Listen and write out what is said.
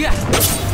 Yeah!